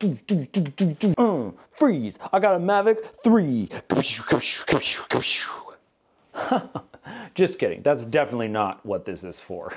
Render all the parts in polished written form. Freeze! I got a Mavic 3. Just kidding, that's definitely not what this is for.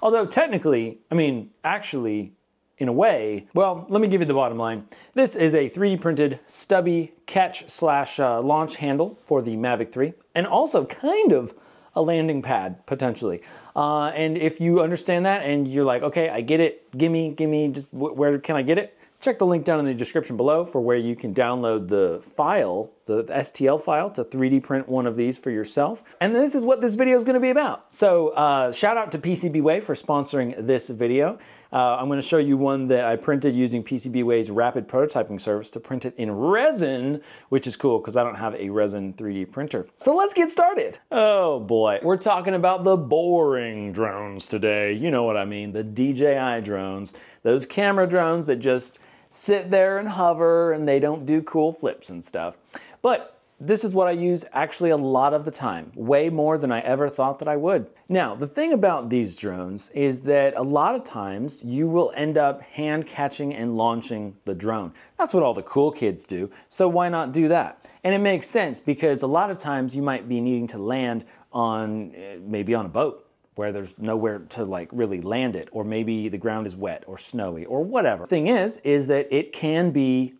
Although technically, I mean, actually, in a way, well, let me give you the bottom line. This is a 3D printed stubby catch slash launch handle for the Mavic 3, and also kind of a landing pad, potentially. And if you understand that and you're like, okay, I get it, gimme, just where can I get it? Check the link down in the description below for where you can download the file, the STL file, to 3D print one of these for yourself. And this is what this video is gonna be about. So shout out to PCBWay for sponsoring this video. I'm gonna show you one that I printed using PCBWay's rapid prototyping service to print it in resin, which is cool because I don't have a resin 3D printer. So let's get started. Oh boy, we're talking about the boring drones today. You know what I mean, the DJI drones, those camera drones that just sit there and hover and they don't do cool flips and stuff. But this is what I use actually a lot of the time, way more than I ever thought that I would. Now, the thing about these drones is that a lot of times you will end up hand catching and launching the drone. That's what all the cool kids do, so why not do that? And it makes sense because a lot of times you might be needing to land on, maybe on a boat, where there's nowhere to like really land it, or maybe the ground is wet or snowy or whatever. The thing is that it can be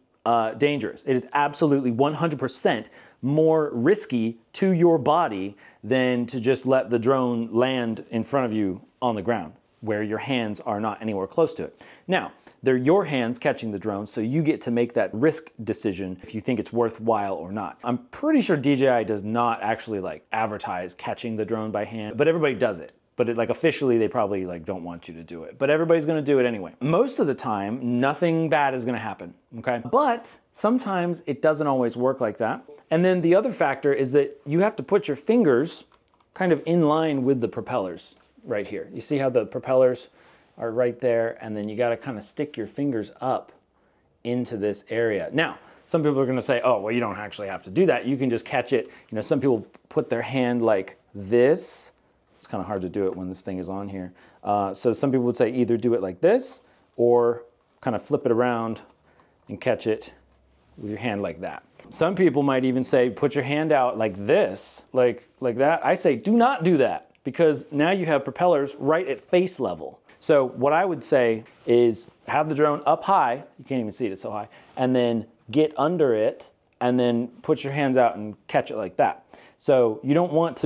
dangerous. It is absolutely 100% more risky to your body than to just let the drone land in front of you on the ground, where your hands are not anywhere close to it. Now, they're your hands catching the drone, so you get to make that risk decision if you think it's worthwhile or not. I'm pretty sure DJI does not actually like advertise catching the drone by hand, but everybody does it. But it, like officially, they probably like don't want you to do it. But everybody's gonna do it anyway. Most of the time, nothing bad is gonna happen, okay? But sometimes it doesn't always work like that. And then the other factor is that you have to put your fingers kind of in line with the propellers right here. You see how the propellers are right there, and then you gotta kind of stick your fingers up into this area. Now, some people are gonna say, oh, well, you don't actually have to do that. You can just catch it. You know, some people put their hand like this. It's kind of hard to do it when this thing is on here. So some people would say either do it like this or kind of flip it around and catch it with your hand like that. Some people might even say, put your hand out like this, like that. I say, do not do that because now you have propellers right at face level. So what I would say is have the drone up high. You can't even see it, it's so high. And then get under it and then put your hands out and catch it like that. So you don't want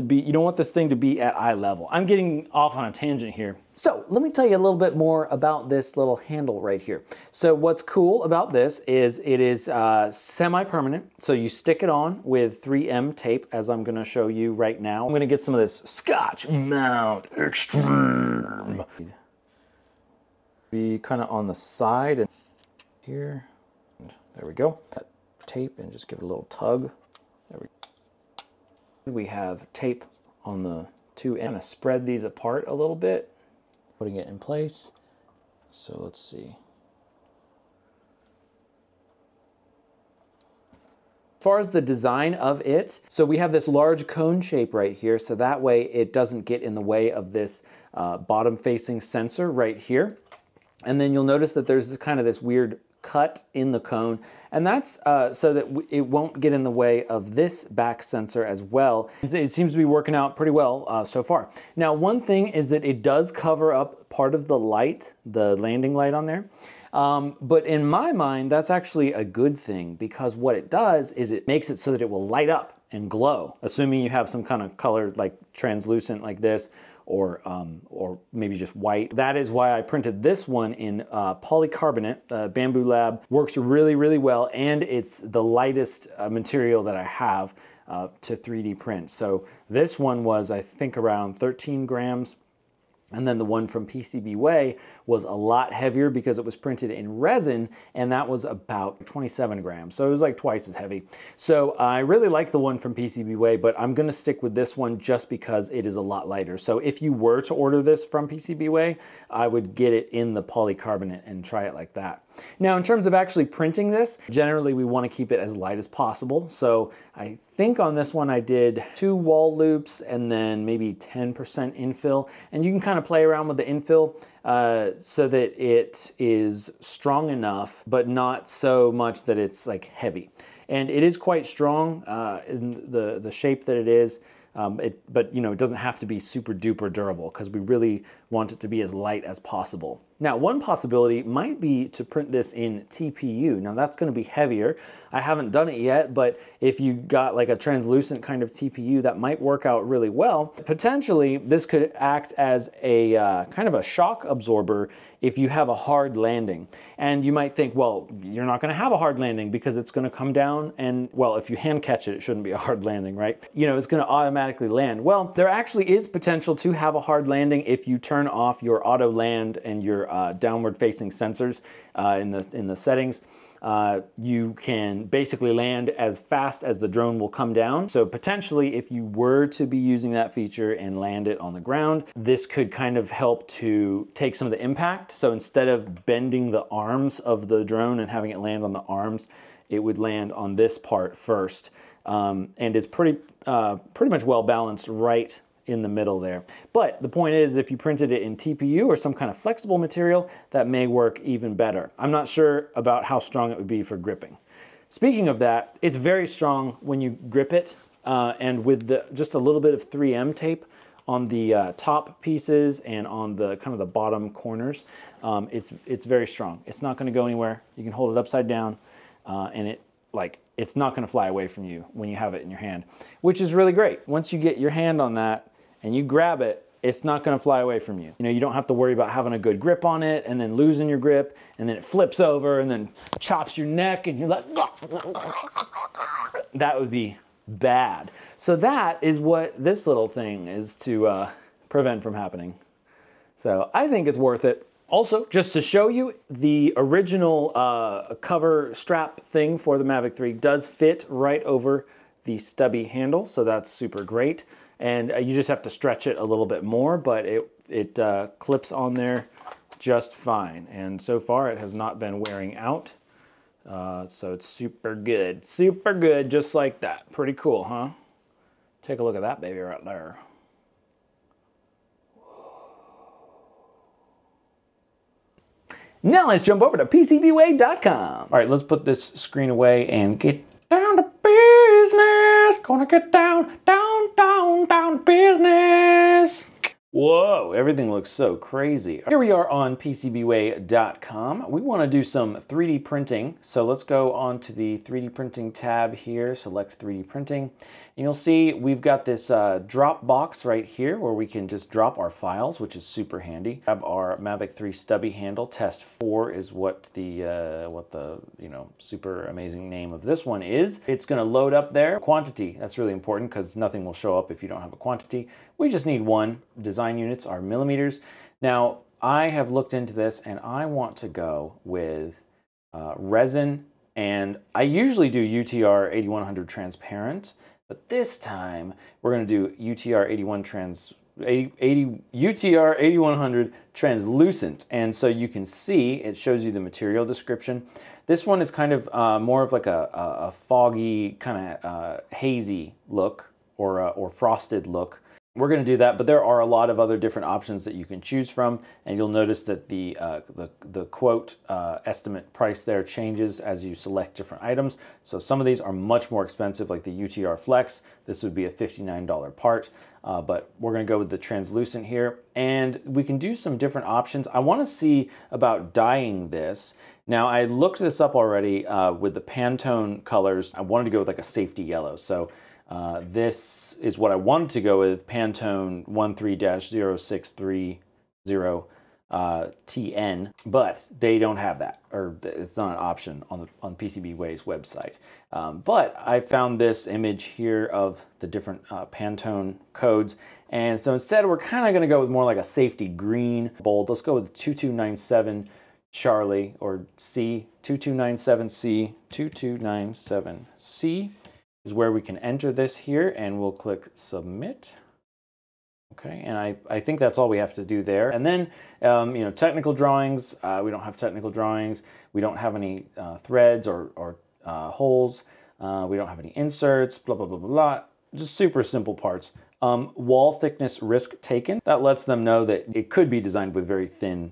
this thing to be at eye level. I'm getting off on a tangent here. So let me tell you a little bit more about this little handle right here. So what's cool about this is it is semi-permanent. So you stick it on with 3M tape, as I'm gonna show you right now. I'm gonna get some of this Scotch Mount Extreme. Be kind of on the side and here, and there we go. That tape and just give it a little tug, there we go. We have tape on the two ends. I'm gonna spread these apart a little bit, putting it in place. So let's see. As far as the design of it, so we have this large cone shape right here, so that way it doesn't get in the way of this bottom-facing sensor right here. And then you'll notice that there's kind of this weird cut in the cone, and that's so that it won't get in the way of this back sensor as well. It seems to be working out pretty well so far. Now, one thing is that it does cover up part of the light, the landing light on there. But in my mind, that's actually a good thing because what it does is it makes it so that it will light up and glow, assuming you have some kind of color like translucent like this, or maybe just white. That is why I printed this one in polycarbonate. Bambu Lab works really, really well, and it's the lightest material that I have to 3D print. So this one was, I think, around 13 grams. And then the one from PCBWay was a lot heavier because it was printed in resin, and that was about 27 grams. So it was like twice as heavy. So I really like the one from PCBWay, but I'm gonna stick with this one just because it is a lot lighter. So if you were to order this from PCBWay, I would get it in the polycarbonate and try it like that. Now, in terms of actually printing this, generally we wanna keep it as light as possible. So I think on this one I did 2 wall loops and then maybe 10% infill, and you can kind of play around with the infill so that it is strong enough, but not so much that it's like heavy. And it is quite strong in the shape that it is. But you know, it doesn't have to be super duper durable because we really want it to be as light as possible. Now, one possibility might be to print this in TPU. Now that's going to be heavier. I haven't done it yet, but if you got like a translucent kind of TPU, that might work out really well. Potentially, this could act as a kind of a shock absorber if you have a hard landing. And you might think, well, you're not going to have a hard landing because it's going to come down and, well, if you hand catch it, it shouldn't be a hard landing, right? You know, it's going to automatically land. Well, there actually is potential to have a hard landing if you turn off your auto land and your downward facing sensors in the settings. You can basically land as fast as the drone will come down. So potentially, if you were to be using that feature and land it on the ground, this could kind of help to take some of the impact. So instead of bending the arms of the drone and having it land on the arms, it would land on this part first, and is pretty much well balanced right in the middle there. But the point is, if you printed it in TPU or some kind of flexible material, that may work even better. I'm not sure about how strong it would be for gripping. Speaking of that, it's very strong when you grip it, and with just a little bit of 3M tape on the top pieces and on the kind of the bottom corners, it's very strong. It's not going to go anywhere. You can hold it upside down, and it it's not going to fly away from you when you have it in your hand, which is really great. Once you get your hand on that, and you grab it, it's not gonna fly away from you. You know, you don't have to worry about having a good grip on it and then losing your grip and then it flips over and then chops your neck and you're like, that would be bad. So that is what this little thing is to prevent from happening. So I think it's worth it. Also, just to show you, the original cover strap thing for the Mavic 3 does fit right over the stubby handle, so that's super great. And you just have to stretch it a little bit more, but it clips on there just fine. And so far it has not been wearing out. So it's super good, just like that. Pretty cool, huh? Take a look at that baby right there. Now let's jump over to PCBWay.com. All right, let's put this screen away and get down to business. Gonna get down, down, down, down business. Whoa, everything looks so crazy. Here we are on PCBWay.com. We want to do some 3D printing. So let's go on to the 3D printing tab here, select 3D printing. And you'll see we've got this drop box right here where we can just drop our files, which is super handy. Grab our Mavic 3 stubby handle. Test 4 is what the, you know, super amazing name of this one is. It's gonna load up there. Quantity, that's really important because nothing will show up if you don't have a quantity. We just need one. Design units are millimeters. Now, I have looked into this and I want to go with resin, and I usually do UTR 8100 transparent, but this time we're going to do UTR 8100 translucent. And so you can see it shows you the material description. This one is kind of more of like a foggy, kind of hazy look, or frosted look. We're going to do that, but there are a lot of other different options that you can choose from, and you'll notice that the quote estimate price there changes as you select different items. So some of these are much more expensive, like the UTR Flex. This would be a $59 part, but we're going to go with the translucent here, and we can do some different options. I want to see about dyeing this. Now, I looked this up already with the Pantone colors. I wanted to go with like a safety yellow, so this is what I wanted to go with, Pantone 13-0630 TN, but they don't have that, or it's not an option on PCBWay's website. But I found this image here of the different Pantone codes, and so instead we're kind of going to go with more like a safety green bold. Let's go with 2297 Charlie, or C, 2297C, 2297C. Is where we can enter this here, and we'll click submit. Okay, and I think that's all we have to do there. And then, you know, technical drawings, we don't have technical drawings, we don't have any threads or holes, we don't have any inserts, blah, blah, blah, blah, blah. just super simple parts. Wall thickness risk taken, that lets them know that it could be designed with very thin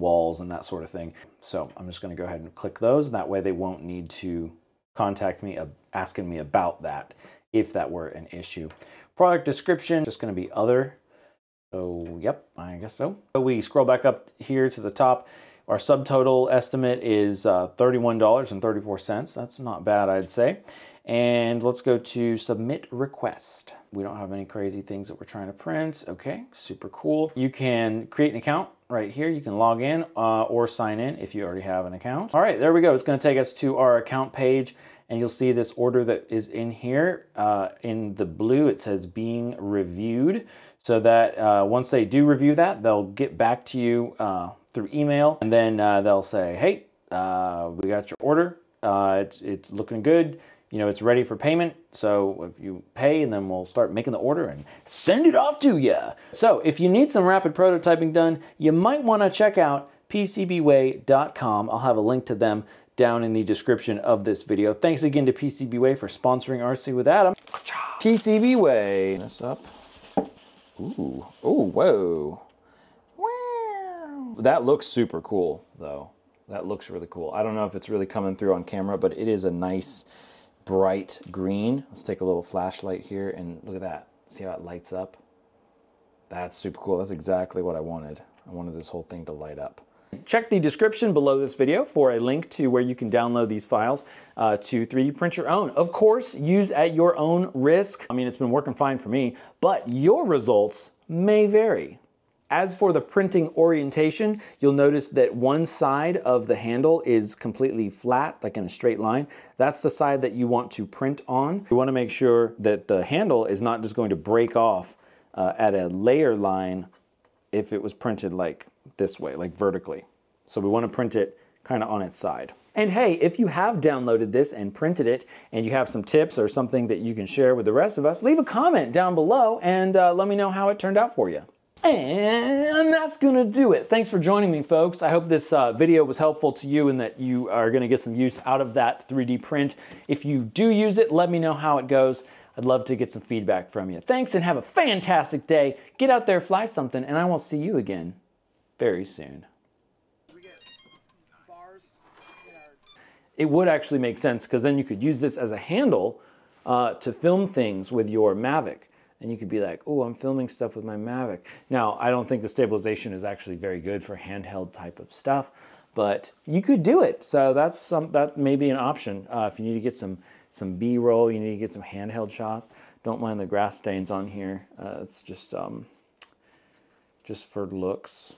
walls and that sort of thing. So I'm just gonna go ahead and click those. That way they won't need to contact me asking me about that if that were an issue. Product description, just gonna be other. So yep, I guess so. So we scroll back up here to the top. Our subtotal estimate is $31.34. That's not bad, I'd say. And let's go to submit request. We don't have any crazy things that we're trying to print. Okay, super cool. You can create an account right here. You can log in or sign in if you already have an account. All right, there we go. It's gonna take us to our account page and you'll see this order that is in here. In the blue, it says being reviewed. So that once they do review that, they'll get back to you through email, and then they'll say, hey, we got your order. It's looking good. You know, it's ready for payment, so if you pay, and then we'll start making the order and send it off to you. So if you need some rapid prototyping done, you might want to check out PCBWay.com. I'll have a link to them down in the description of this video. Thanks again to PCBWay for sponsoring RC with Adam. PCBWay. This up. Ooh, ooh, whoa. Wow. That looks super cool, though. That looks really cool. I don't know if it's really coming through on camera, but it is a nice, bright green. Let's take a little flashlight here and look at that. See how it lights up? That's super cool. That's exactly what I wanted. I wanted this whole thing to light up. Check the description below this video for a link to where you can download these files to 3D print your own. Of course, use at your own risk. I mean, it's been working fine for me, but your results may vary. As for the printing orientation, you'll notice that one side of the handle is completely flat, like in a straight line. That's the side that you want to print on. You want to make sure that the handle is not just going to break off at a layer line if it was printed like this way, like vertically. So we want to print it kind of on its side. And hey, if you have downloaded this and printed it and you have some tips or something that you can share with the rest of us, leave a comment down below and let me know how it turned out for you. And that's gonna do it. Thanks for joining me, folks. I hope this video was helpful to you and that you are gonna get some use out of that 3D print. If you do use it, let me know how it goes. I'd love to get some feedback from you. Thanks and have a fantastic day. Get out there, fly something, and I will see you again very soon. It would actually make sense because then you could use this as a handle to film things with your Mavic. And you could be like, oh, I'm filming stuff with my Mavic. Now, I don't think the stabilization is actually very good for handheld type of stuff, but you could do it. So that's that may be an option. If you need to get some B-roll, you need to get some handheld shots. Don't mind the grass stains on here. It's just for looks.